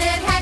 that it has.